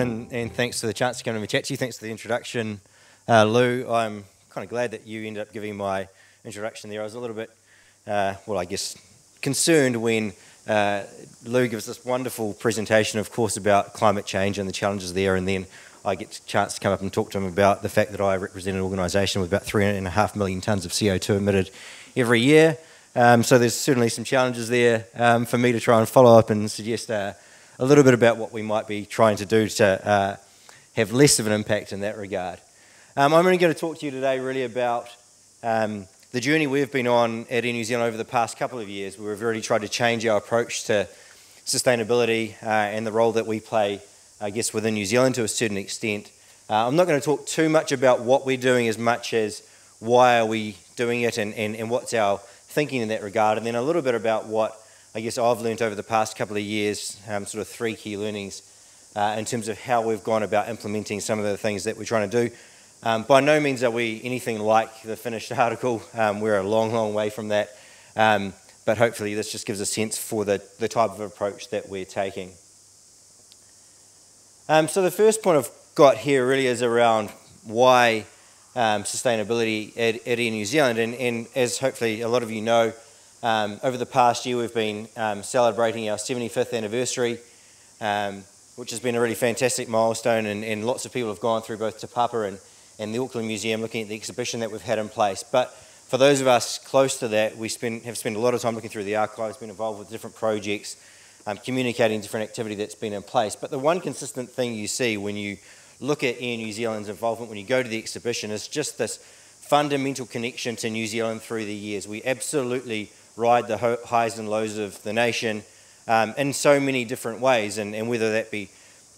everyone, and thanks for the chance to come and chat to you. Thanks for the introduction, Lou. I'm kind of glad that you ended up giving my introduction there. I was a little bit, well, I guess, concerned when Lou gives this wonderful presentation, of course, about climate change and the challenges there, and then I get a chance to come up and talk to him about the fact that I represent an organisation with about 3.5 million tonnes of CO2 emitted every year. So there's certainly some challenges there for me to try and follow up and suggest a little bit about what we might be trying to do to have less of an impact in that regard. I'm only going to talk to you today really about the journey we've been on at Air New Zealand over the past couple of years, where we've really tried to change our approach to sustainability and the role that we play, I guess, within New Zealand to a certain extent. I'm not going to talk too much about what we're doing as much as why are we doing it and what's our thinking in that regard, and then a little bit about what I guess I've learnt over the past couple of years, sort of three key learnings in terms of how we've gone about implementing some of the things that we're trying to do. By no means are we anything like the finished article. We're a long, long way from that, but hopefully this just gives a sense for the type of approach that we're taking. So the first point I've got here really is around why sustainability at Air New Zealand, and as hopefully a lot of you know, over the past year we've been celebrating our 75th anniversary, which has been a really fantastic milestone, and lots of people have gone through both Te Papa and the Auckland Museum looking at the exhibition that we've had in place. But for those of us close to that, we have spent a lot of time looking through the archives, been involved with different projects, communicating different activity that's been in place. But the one consistent thing you see when you look at Air New Zealand's involvement when you go to the exhibition is just this fundamental connection to New Zealand through the years. We absolutely ride the highs and lows of the nation in so many different ways, and whether that be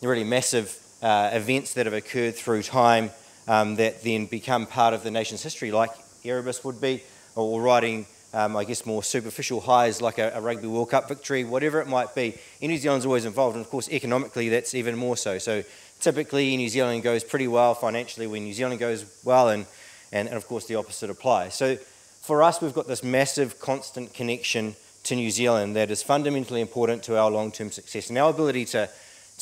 really massive events that have occurred through time that then become part of the nation's history, like Erebus would be, or riding, I guess, more superficial highs like a Rugby World Cup victory, whatever it might be. Air New Zealand's always involved, and of course economically that's even more so. So typically New Zealand goes pretty well financially when New Zealand goes well, and of course the opposite applies. So for us, we've got this massive constant connection to New Zealand that is fundamentally important to our long-term success, and our ability to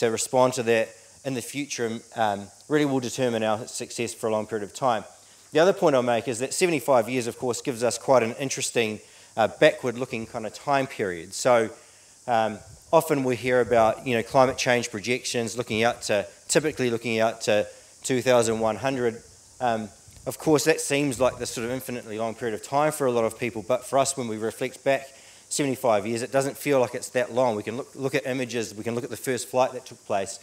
respond to that in the future really will determine our success for a long period of time. The other point I'll make is that 75 years, of course, gives us quite an interesting backward-looking kind of time period. So often we hear about, you know, climate change projections typically looking out to 2100. Of course, that seems like this sort of infinitely long period of time for a lot of people, but for us, when we reflect back 75 years, it doesn't feel like it's that long. We can look at images, we can look at the first flight that took place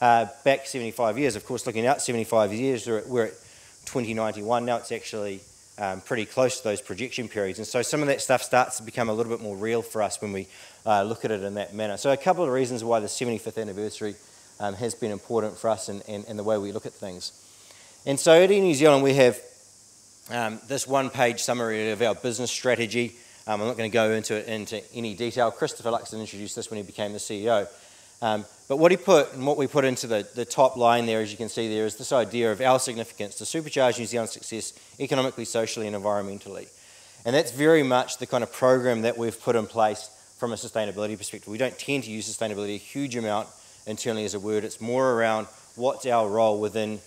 back 75 years. Of course, looking out 75 years, we're at 2091. Now it's actually pretty close to those projection periods. And so some of that stuff starts to become a little bit more real for us when we look at it in that manner. So a couple of reasons why the 75th anniversary has been important for us in the way we look at things. And so at Air New Zealand, we have this one-page summary of our business strategy. I'm not going to go into any detail. Christopher Luxon introduced this when he became the CEO. But what he put and what we put into the top line there, as you can see there, is this idea of our significance to supercharge New Zealand's success economically, socially and environmentally. And that's very much the kind of program that we've put in place from a sustainability perspective. We don't tend to use sustainability a huge amount internally as a word. It's more around what's our role within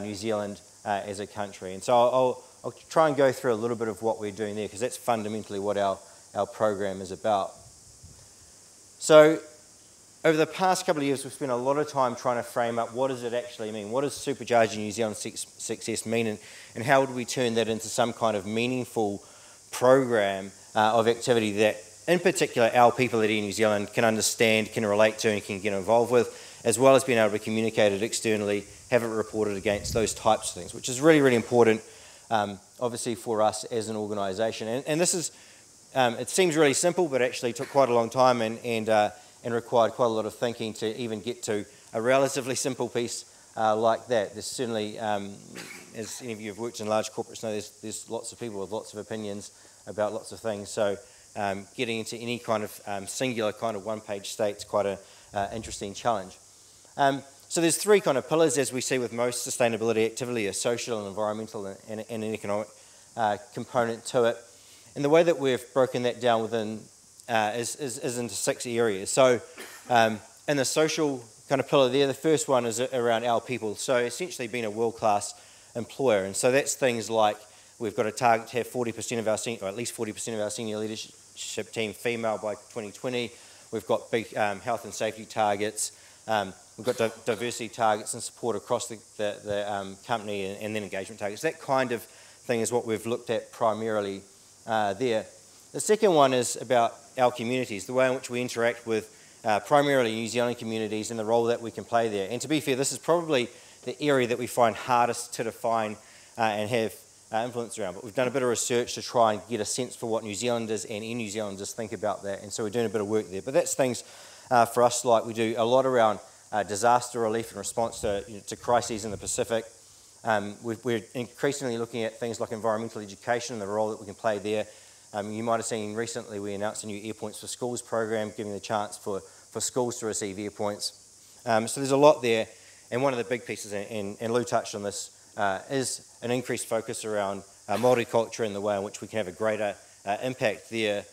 New Zealand as a country. And so I'll try and go through a little bit of what we're doing there, because that's fundamentally what our program is about. So over the past couple of years, we've spent a lot of time trying to frame up what does it actually mean? What does supercharging New Zealand success mean, and how would we turn that into some kind of meaningful program of activity that in particular our people at Air New Zealand can understand, can relate to and can get involved with, as well as being able to communicate it externally, have it reported against, those types of things, which is really, really important, obviously, for us as an organisation. And this is, it seems really simple, but actually took quite a long time and required quite a lot of thinking to even get to a relatively simple piece like that. There's certainly, as any of you have worked in large corporates know, there's lots of people with lots of opinions about lots of things, so getting into any kind of singular kind of one-page state's quite an interesting challenge. So there's three kind of pillars, as we see with most sustainability activity: a social and environmental and an economic component to it. And the way that we've broken that down within is into six areas. So in the social kind of pillar there. The first one is around our people. So essentially being a world-class employer. And so that's things like we've got a target to have 40% of our senior, or at least 40% of our senior leadership team female by 2020. We've got big health and safety targets. We've got diversity targets and support across the company, and then engagement targets. That kind of thing is what we've looked at primarily there. The second one is about our communities, the way in which we interact with primarily New Zealand communities and the role that we can play there. And to be fair, this is probably the area that we find hardest to define and have influence around. But we've done a bit of research to try and get a sense for what New Zealanders and in New Zealanders think about that. And so we're doing a bit of work there. But that's things for us, like we do a lot around disaster relief and response to crises in the Pacific. We're increasingly looking at things like environmental education and the role that we can play there. You might have seen recently we announced a new Air Points for Schools program, giving the chance for schools to receive air points. So there's a lot there, and one of the big pieces, and Lou touched on this, is an increased focus around Māori culture and the way in which we can have a greater impact there,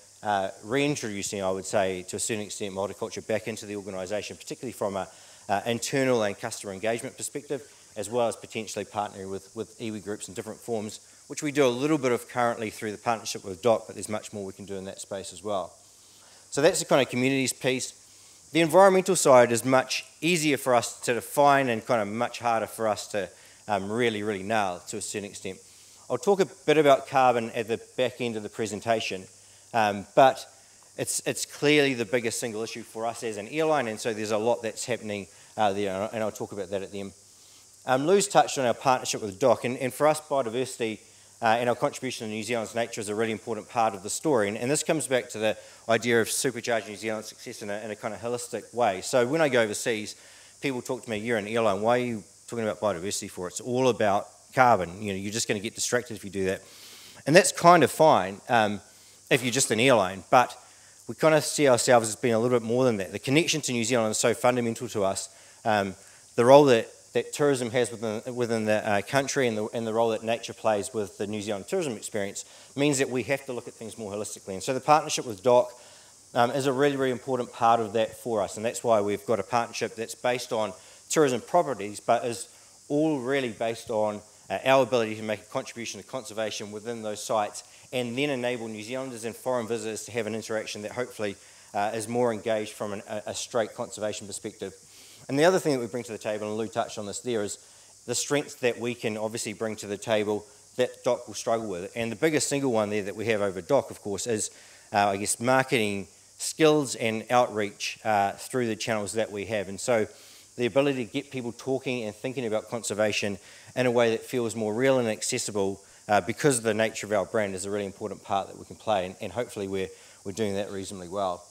reintroducing, I would say, to a certain extent, Māori culture back into the organisation, particularly from an internal and customer engagement perspective, as well as potentially partnering with iwi groups in different forms, which we do a little bit of currently through the partnership with DOC, but there's much more we can do in that space as well. So that's the kind of communities piece. The environmental side is much easier for us to define and kind of much harder for us to really nail to a certain extent. I'll talk a bit about carbon at the back end of the presentation, but it's clearly the biggest single issue for us as an airline, and so there's a lot that's happening there, and I'll talk about that at the end. Lou's touched on our partnership with DOC, and for us, biodiversity and our contribution to New Zealand's nature is a really important part of the story, and this comes back to the idea of supercharging New Zealand's success in a kind of holistic way. So when I go overseas, people talk to me, "You're an airline, why are you talking about biodiversity for? It's all about carbon. You know, you're just going to get distracted if you do that." And that's kind of fine if you're just an airline, but we kind of see ourselves as being a little bit more than that. The connection to New Zealand is so fundamental to us. The role that tourism has within the country, and the role that nature plays with the New Zealand tourism experience, means that we have to look at things more holistically. And so the partnership with DOC is a really important part of that for us, and that's why we've got a partnership that's based on tourism properties, but is all really based on our ability to make a contribution to conservation within those sites, and then enable New Zealanders and foreign visitors to have an interaction that hopefully is more engaged from a straight conservation perspective. And the other thing that we bring to the table, and Lou touched on this there, is the strengths that we can obviously bring to the table that DOC will struggle with. And the biggest single one there that we have over DOC, of course, is, I guess, marketing skills and outreach through the channels that we have. And so the ability to get people talking and thinking about conservation in a way that feels more real and accessible because of the nature of our brand is a really important part that we can play, and hopefully we're doing that reasonably well.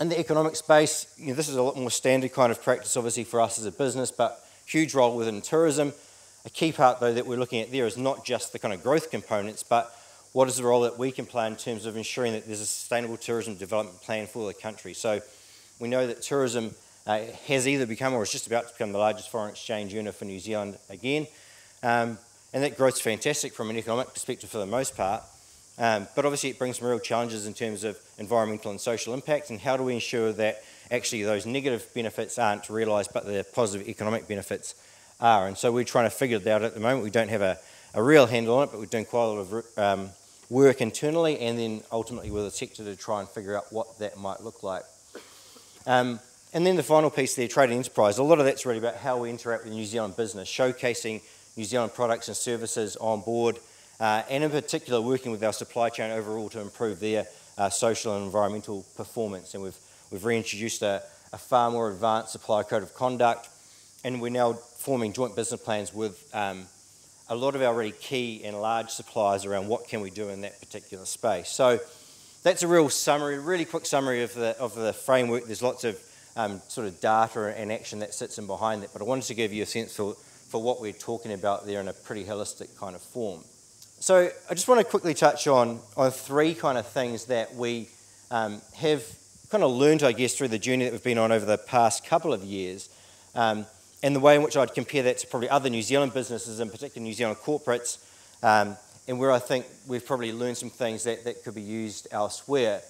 In the economic space, you know, this is a lot more standard kind of practice, obviously, for us as a business, but huge role within tourism. A key part, though, that we're looking at there is not just the kind of growth components, but what is the role that we can play in terms of ensuring that there's a sustainable tourism development plan for the country. So we know that tourism has either become or is just about to become the largest foreign exchange earner for New Zealand again, and that growth's fantastic from an economic perspective for the most part. But obviously it brings some real challenges in terms of environmental and social impacts, and how do we ensure that actually those negative benefits aren't realised but the positive economic benefits are. And so we're trying to figure that out at the moment. We don't have a real handle on it, but we're doing quite a lot of work internally and then ultimately with the sector to try and figure out what that might look like. And then the final piece there, trade and enterprise, a lot of that's really about how we interact with New Zealand business, showcasing New Zealand products and services on board, and in particular working with our supply chain overall to improve their social and environmental performance. And we've reintroduced a far more advanced supplier code of conduct, and we're now forming joint business plans with a lot of our really key and large suppliers around what can we do in that particular space. So that's a real summary, really quick summary of the framework. There's lots of sort of data and action that sits in behind that, but I wanted to give you a sense for what we're talking about there in a pretty holistic kind of form. So I just want to quickly touch on three kind of things that we have kind of learned, I guess, through the journey that we've been on over the past couple of years, and the way in which I'd compare that to probably other New Zealand businesses, in particular New Zealand corporates, and where I think we've probably learned some things that could be used elsewhere.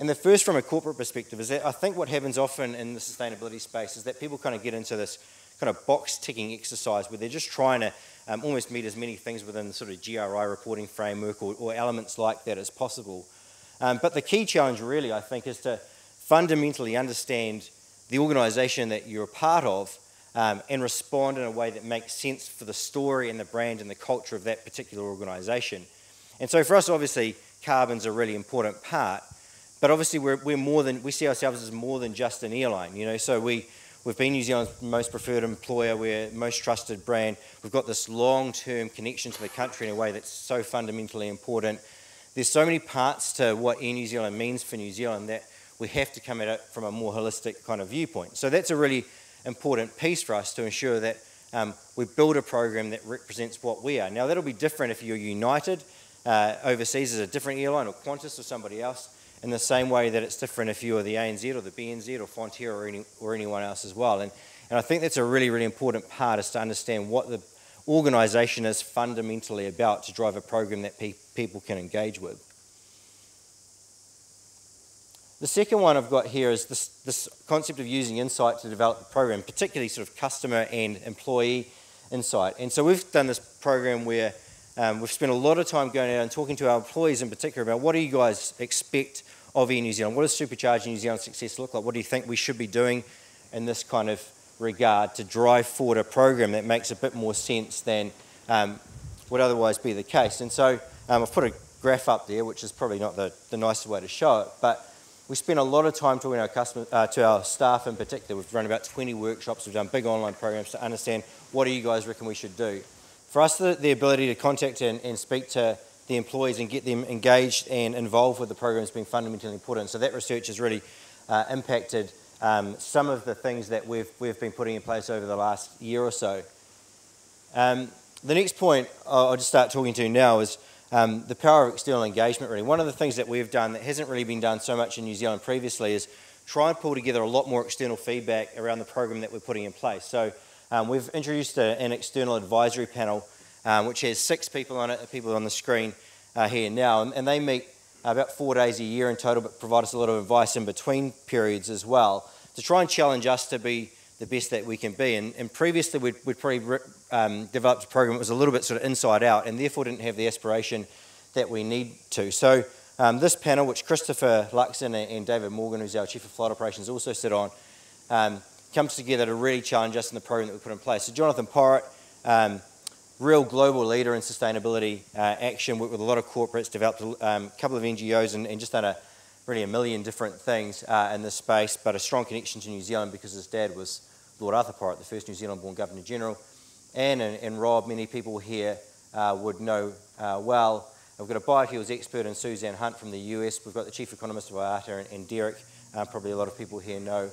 And the first, from a corporate perspective, is that I think what happens often in the sustainability space is that people kind of get into this kind of box-ticking exercise where they're just trying to almost meet as many things within the sort of GRI reporting framework or elements like that as possible. But the key challenge really, I think, is to fundamentally understand the organisation that you're a part of and respond in a way that makes sense for the story and the brand and the culture of that particular organisation. And so for us, obviously, carbon's a really important part. But obviously, we see ourselves as more than just an airline, you know. So we've been New Zealand's most preferred employer, we're most trusted brand. We've got this long-term connection to the country in a way that's so fundamentally important. There's so many parts to what Air New Zealand means for New Zealand that we have to come at it from a more holistic kind of viewpoint. So that's a really important piece for us to ensure that we build a program that represents what we are. Now, that'll be different if you're United overseas as a different airline, or Qantas or somebody else, in the same way that it's different if you are the ANZ or the BNZ or Fonterra or anyone else as well. And I think that's a really, really important part, is to understand what the organisation is fundamentally about to drive a program that people can engage with. The second one I've got here is this concept of using insight to develop the program, particularly sort of customer and employee insight. And so we've done this program where we've spent a lot of time going out and talking to our employees in particular about what do you guys expect of Air New Zealand? What does supercharged New Zealand success look like? What do you think we should be doing in this kind of regard to drive forward a program that makes a bit more sense than would otherwise be the case? And so I've put a graph up there, which is probably not the nicest way to show it, but we spent a lot of time talking to our, to our staff in particular. We've run about 20 workshops, we've done big online programs to understand what do you guys reckon we should do? For us, the ability to contact and speak to the employees and get them engaged and involved with the program has been fundamentally important. So that research has really impacted some of the things that we've been putting in place over the last year or so. The next point I'll just start talking to now is the power of external engagement, really. One of the things that we've done that hasn't really been done so much in New Zealand previously is try and pull together a lot more external feedback around the program that we're putting in place. So we've introduced an external advisory panel which has 6 people on it, the people on the screen here now, and they meet about 4 days a year in total, but provide us a lot of advice in between periods as well to try and challenge us to be the best that we can be. And previously we'd probably developed a program that was a little bit sort of inside out and therefore didn't have the aspiration that we need to. So this panel, which Christopher Luxon and David Morgan, who's our Chief of Flight Operations, also sit on, comes together to really challenge us in the program that we put in place. So Jonathan Porritt, real global leader in sustainability action, worked with a lot of corporates, developed a couple of NGOs and just done really 1 million different things in this space, but a strong connection to New Zealand because his dad was Lord Arthur Porritt, the first New Zealand-born Governor General. Anne and Rob, many people here would know well. I've got a biofuels expert in Suzanne Hunt from the US. We've got the Chief Economist of IATA and Derek, probably a lot of people here know.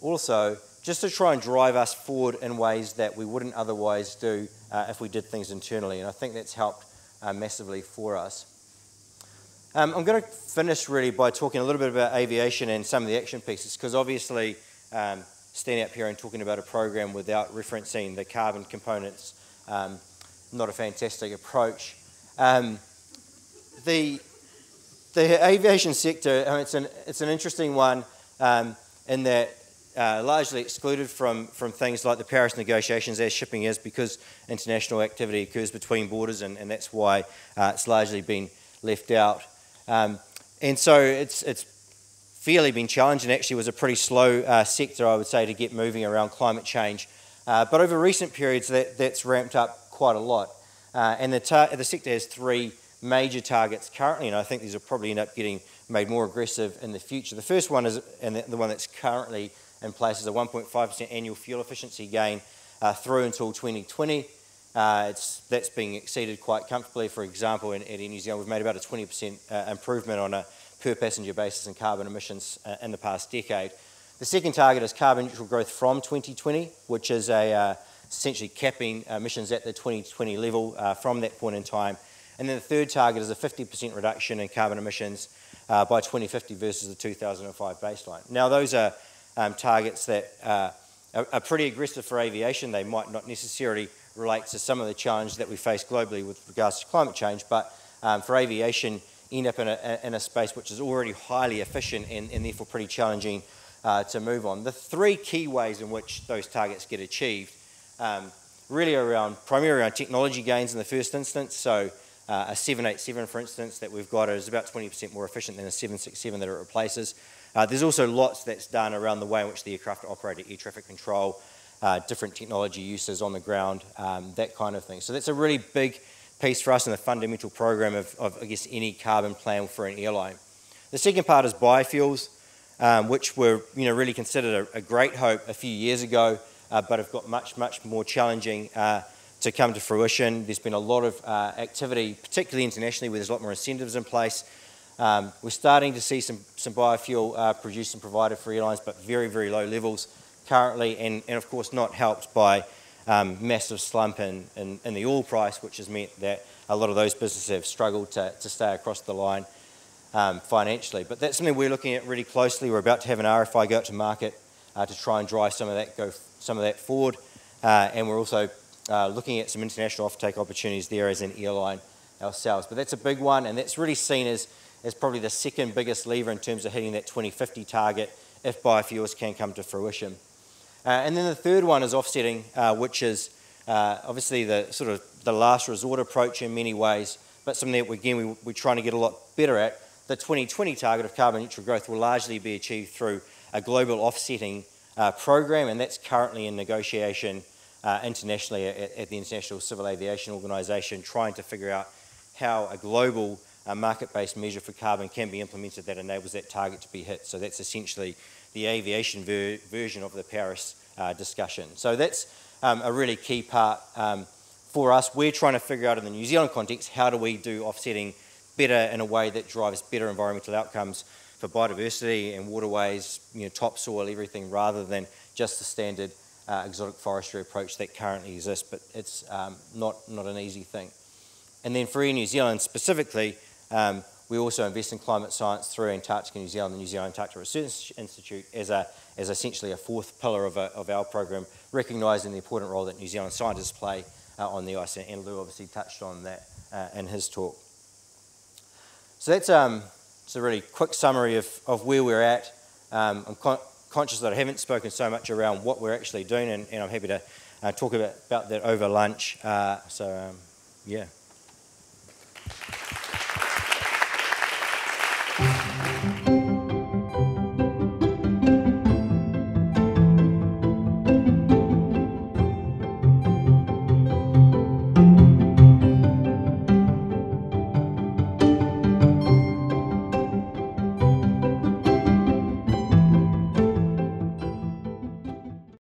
Also, just to try and drive us forward in ways that we wouldn't otherwise do if we did things internally, and I think that's helped massively for us. I'm going to finish really by talking a little bit about aviation and some of the action pieces, because obviously standing up here and talking about a program without referencing the carbon components, not a fantastic approach. The aviation sector, I mean, it's an interesting one in that largely excluded from things like the Paris negotiations as shipping is, because international activity occurs between borders, and that's why it's largely been left out. And so it's fairly been challenged, and actually was a pretty slow sector, I would say, to get moving around climate change. But over recent periods, that's ramped up quite a lot. And the sector has 3 major targets currently, and I think these will probably end up getting made more aggressive in the future. The first one is, and the one that's currently in place, is a 1.5% annual fuel efficiency gain through until 2020. That's being exceeded quite comfortably. For example, at Air New Zealand, we've made about a 20% improvement on a per passenger basis in carbon emissions in the past decade. The second target is carbon neutral growth from 2020, which is essentially capping emissions at the 2020 level from that point in time. And then the third target is a 50% reduction in carbon emissions by 2050 versus the 2005 baseline. Now, those are targets that are pretty aggressive for aviation. They might not necessarily relate to some of the challenges that we face globally with regards to climate change, but for aviation, end up in a space which is already highly efficient and therefore pretty challenging to move on. The three key ways in which those targets get achieved really around, primarily around technology gains in the first instance. So a 787, for instance, that we've got is about 20% more efficient than a 767 that it replaces. There's also lots that's done around the way in which the aircraft are operated, air traffic control, different technology uses on the ground, that kind of thing. So that's a really big piece for us in the fundamental program of I guess, any carbon plan for an airline. The second part is biofuels, which were really considered a great hope a few years ago, but have got much, much more challenging to come to fruition. There's been a lot of activity, particularly internationally, where there's a lot more incentives in place. We're starting to see some biofuel produced and provided for airlines, but very, very low levels currently, and of course not helped by massive slump in the oil price, which has meant that a lot of those businesses have struggled to stay across the line financially. But that's something we're looking at really closely. We're about to have an RFI go out to market to try and drive some of that forward, and we're also looking at some international offtake opportunities there as an airline ourselves. But that's a big one, and that's really seen as probably the second biggest lever in terms of hitting that 2050 target if biofuels can come to fruition. And then the third one is offsetting, which is obviously the sort of the last resort approach in many ways, but something that, again, we're trying to get a lot better at. The 2020 target of carbon neutral growth will largely be achieved through a global offsetting program, and that's currently in negotiation internationally at the International Civil Aviation Organization, trying to figure out how a global market-based measure for carbon can be implemented that enables that target to be hit. So that's essentially the aviation version of the Paris discussion. So that's a really key part for us. We're trying to figure out in the New Zealand context, how do we do offsetting better in a way that drives better environmental outcomes for biodiversity and waterways, topsoil, everything, rather than just the standard exotic forestry approach that currently exists, but it's not an easy thing. And then for Air New Zealand specifically, we also invest in climate science through Antarctic New Zealand, the New Zealand Antarctic Research Institute, as essentially a fourth pillar of our program, recognising the important role that New Zealand scientists play on the ice, and Lou obviously touched on that in his talk. So that's it's a really quick summary of where we're at. I'm conscious that I haven't spoken so much around what we're actually doing, and I'm happy to talk about that over lunch. So, yeah.